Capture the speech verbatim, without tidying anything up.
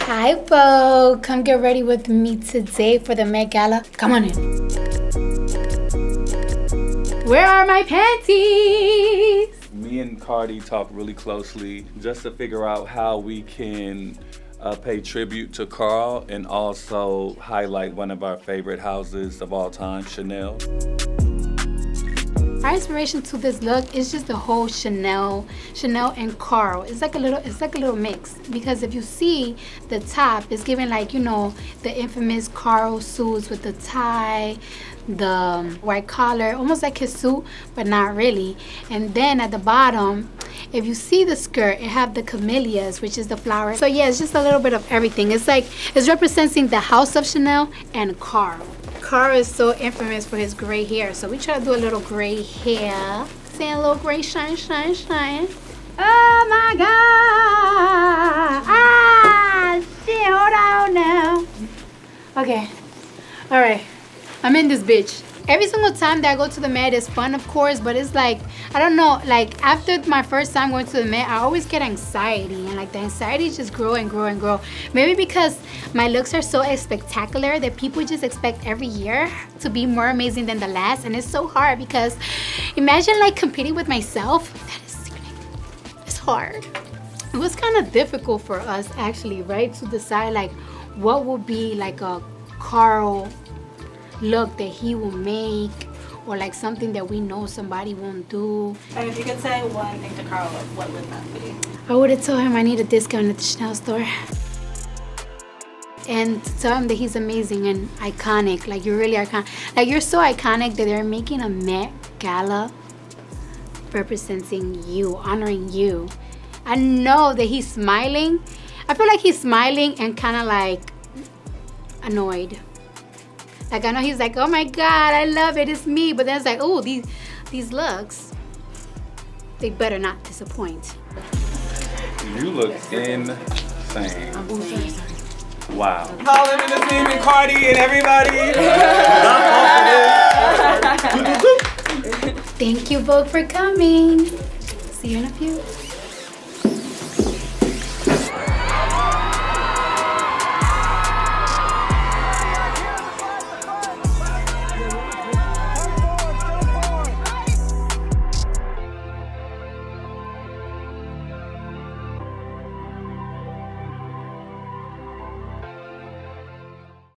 Hi folks, come get ready with me today for the Met Gala. Come on in. Where are my panties? Me and Cardi talk really closely just to figure out how we can uh, pay tribute to Karl and also highlight one of our favorite houses of all time, Chanel. Our inspiration to this look is just the whole Chanel, Chanel and Karl. It's like a little, it's like a little mix, because if you see the top, it's giving like, you know, the infamous Karl suits with the tie, the white collar, almost like his suit, but not really. And then at the bottom, if you see the skirt, it have the camellias, which is the flower. So yeah, it's just a little bit of everything. It's like, it's representing the house of Chanel and Karl. Karl is so infamous for his gray hair, so we try to do a little gray hair. See a little gray shine, shine, shine. Oh my God! Ah, shit! Hold on now. Okay. All right. I'm in this bitch. Every single time that I go to the Met is fun, of course, but it's like, I don't know, like after my first time going to the Met, I always get anxiety, and like the anxiety just grow and grow and grow. Maybe because my looks are so spectacular that people just expect every year to be more amazing than the last, and it's so hard because imagine like competing with myself. That is, it's hard. It was kind of difficult for us actually, right, to decide like what would be like a Karl look that he will make, or like something that we know somebody won't do. And if you could say one thing to Karl, what would that be? I would have told him I need a discount at the Chanel store, and to tell him that he's amazing and iconic. Like, you're really iconic. Like, you're so iconic that they're making a Met Gala representing you, honoring you. I know that he's smiling. I feel like he's smiling and kind of like annoyed. Like, I know he's like, oh my God, I love it, it's me. But then it's like, oh, these, these looks, they better not disappoint. You look insane. Wow. Call him and the team and Cardi and everybody. Thank you both for coming. See you in a few.